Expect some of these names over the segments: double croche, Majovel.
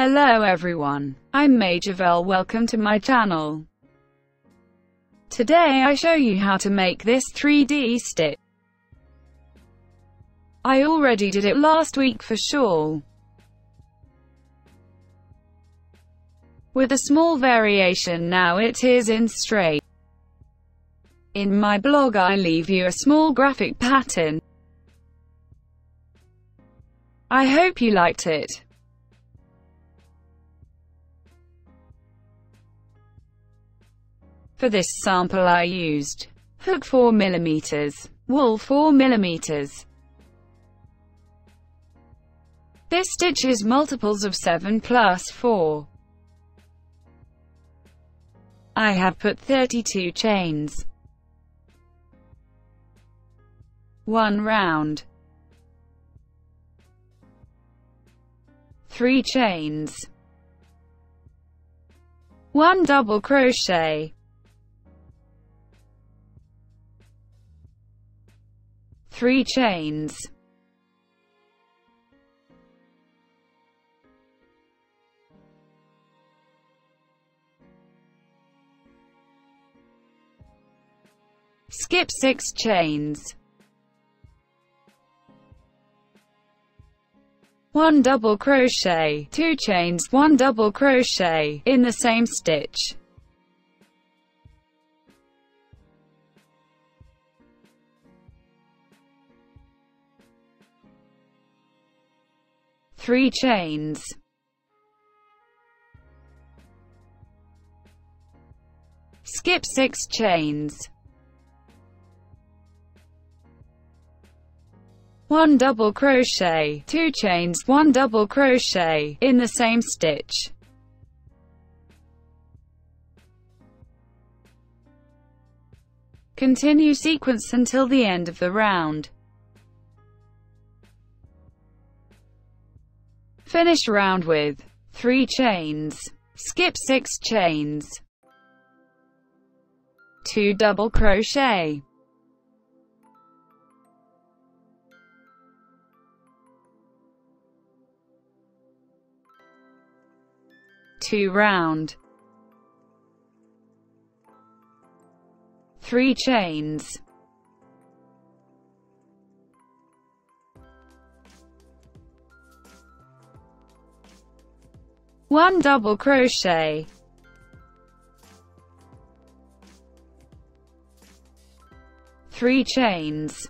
Hello everyone, I'm Majovel. Welcome to my channel. Today I show you how to make this 3D stick. I already did it last week for sure, with a small variation. Now it is in straight. In my blog I leave you a small graphic pattern. I hope you liked it. For this sample I used hook 4 mm, wool 4 mm. This stitch is multiples of 7 plus 4. I have put 32 chains, 1 round, 3 chains, 1 double crochet, 3 chains, 6 chains, 1 double crochet, 2 chains, 1 double crochet in the same stitch. Three chains, 6 chains, 1 double crochet, 2 chains, 1 double crochet in the same stitch. Continue sequence until the end of the round. Finish round with 3 chains, 6 chains, 2 double crochet, 2 round, 3 chains, 1 double crochet, 3 chains,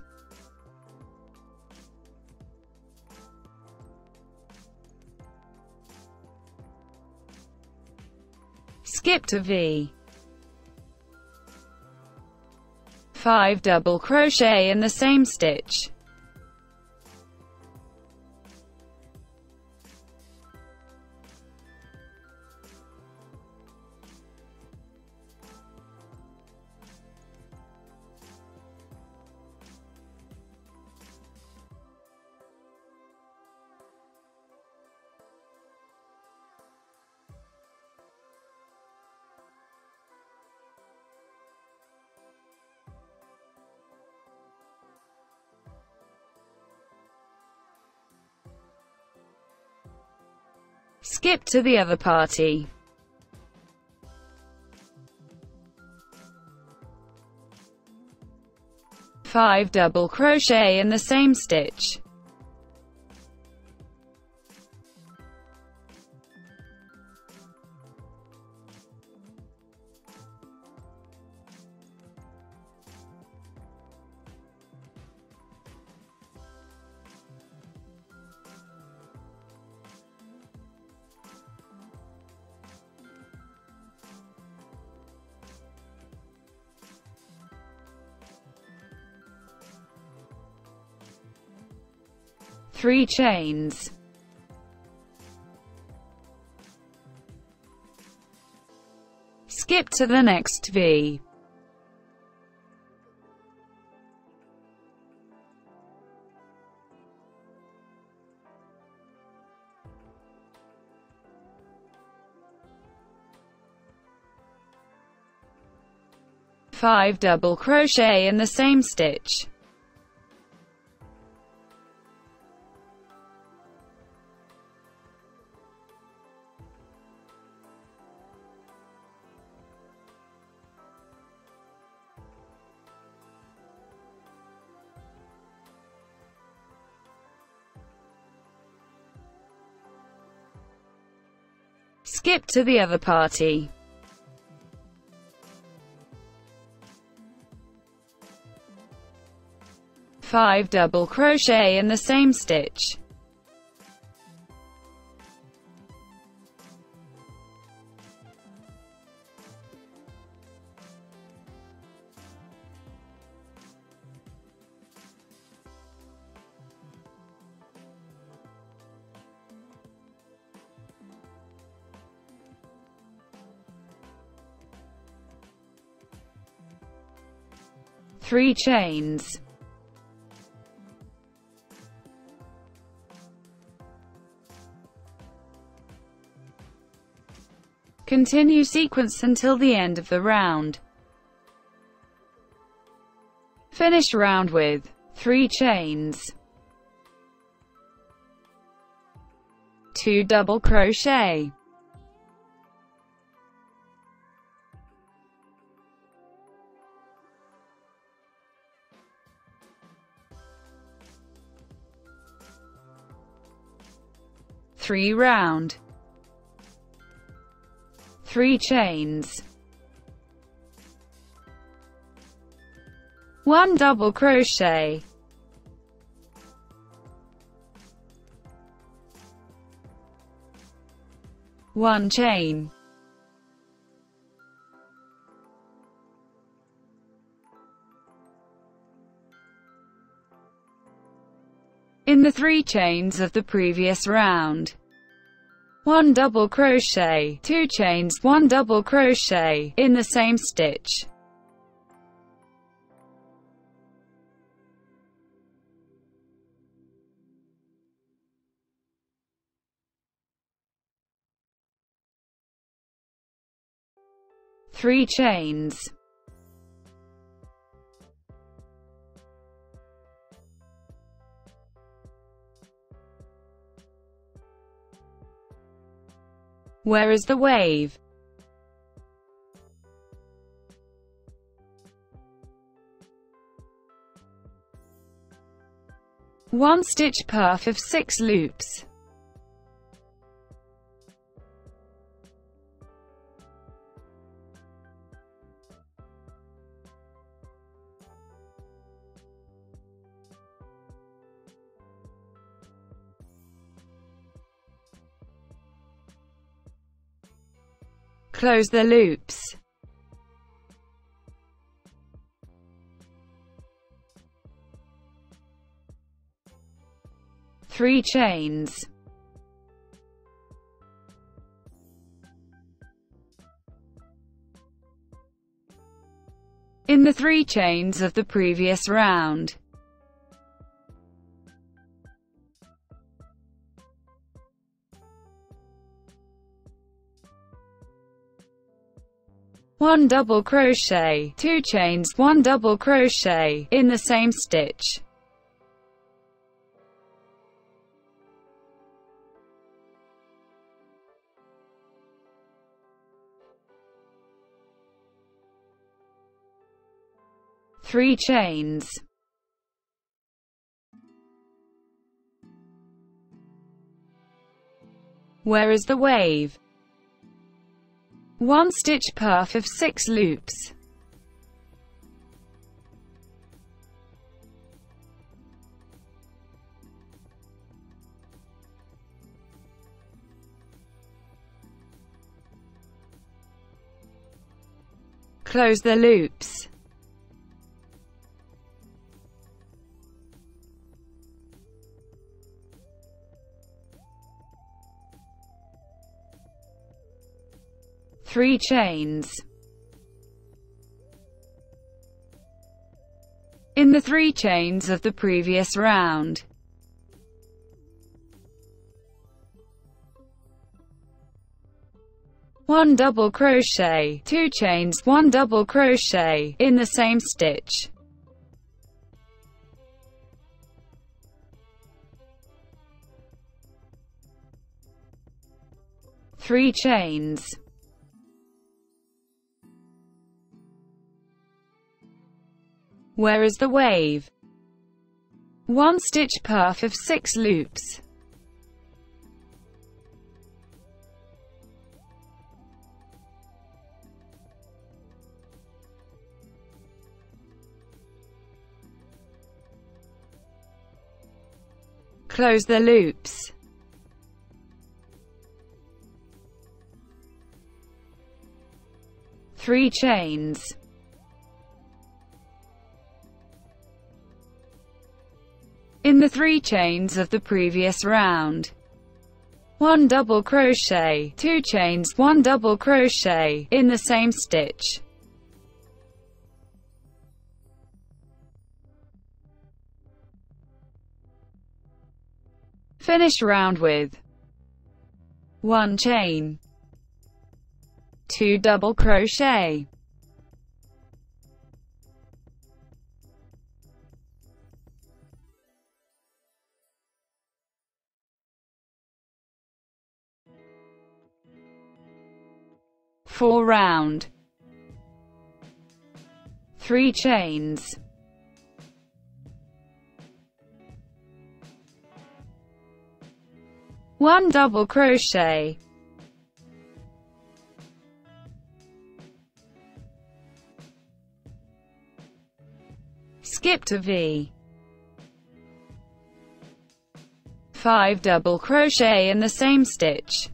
2 to V, 5 double crochet in the same stitch. Skip to the other party. Five double crochet in the same stitch. 3 chains, skip to the next V, 5 double crochet in the same stitch. skip to the other party. Five double crochet in the same stitch. Three chains. Continue sequence until the end of the round. Finish round with 3 chains, 2 double crochet, 3 round, 3 chains, 1 double crochet, 1 chain, 3 chains of the previous round. 1 double crochet, 2 chains, 1 double crochet in the same stitch. Three chains. 'Where is the wave?' 1 stitch per of 6 loops. 'Close the loops. 3 chains. 3 chains of the previous round. 1 double crochet, 2 chains, 1 double crochet in the same stitch. 3 chains. 'Where is the wave?' 1 stitch per of 6 loops. 'Close the loops. 3 chains. 3 chains of the previous round. 1 double crochet, 2 chains, 1 double crochet in the same stitch. 3 chains. 'Where is the wave?' 1 stitch per of 6 loops. close the loops. Three chains. In the three chains of the previous round, 1 double crochet, 2 chains, 1 double crochet in the same stitch. Finish round with 1 chain, 2 double crochet, 4 round, 3 chains, 1 double crochet, 2 5 double crochet in the same stitch.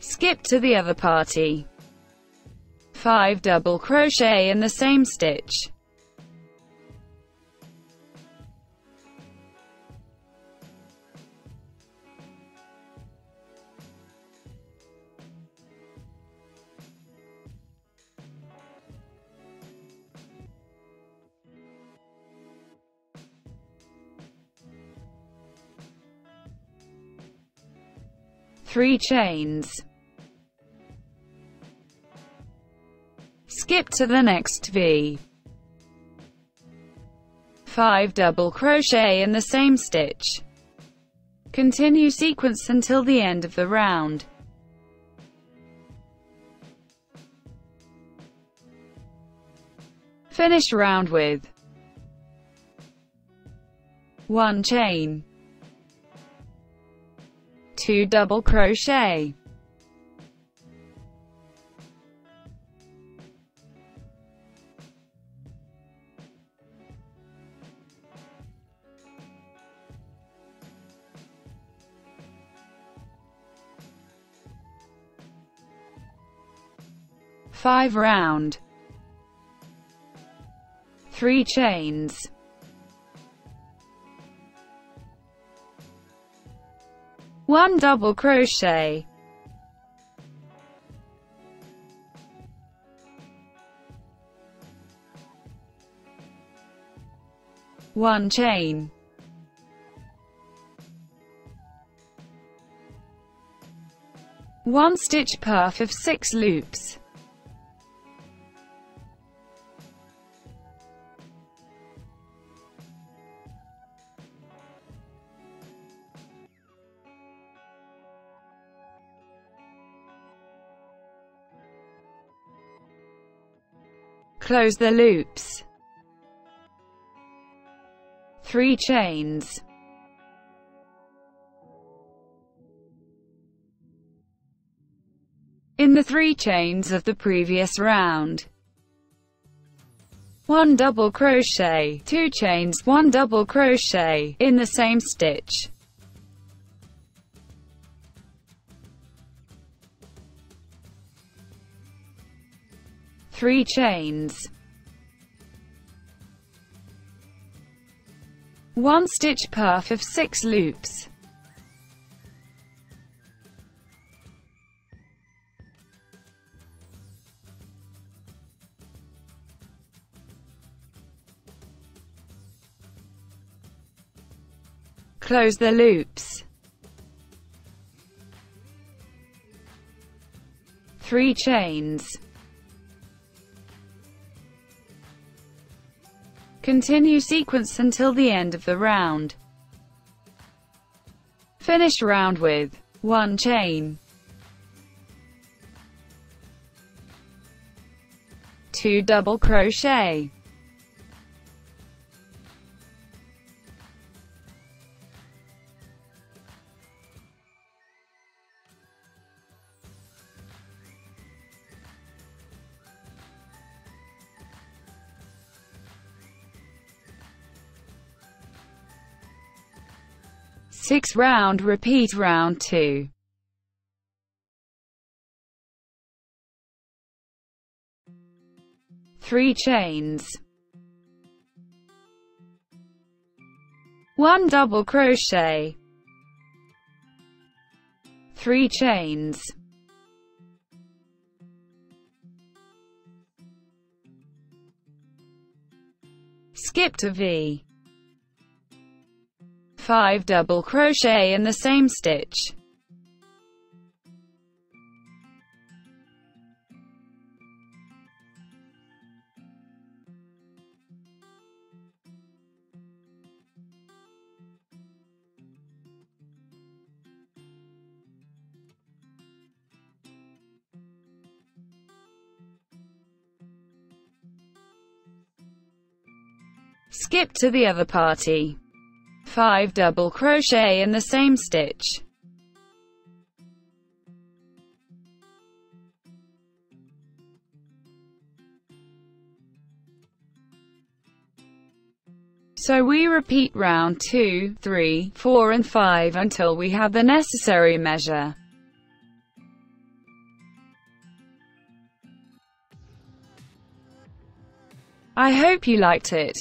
Skip to the other party. 5 double crochet in the same stitch. Three chains. Skip to the next V. 5 double crochet in the same stitch. Continue sequence until the end of the round. Finish round with 1 chain, 2 double crochet, 5 round, 3 chains, 1 double crochet, 1 chain, 1 stitch puff of 6 loops. Close the loops. 3 chains. 3 chains of the previous round, 1 double crochet, 2 chains, 1 double crochet in the same stitch. Three chains. 1 stitch puff of 6 loops. Close the loops. 3 chains. Continue sequence until the end of the round. Finish round with 1 chain, 2 double crochet, 6 round, repeat round 2. Three chains, 1 double crochet, 3 chains, skip to V, 5 double crochet in the same stitch, 2. Skip to the other party, 5 double crochet in the same stitch, so we repeat round 2, 3, 4 and 5 until we have the necessary measure. I hope you liked it.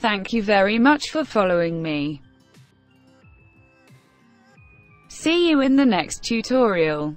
Thank you very much for following me. See you in the next tutorial.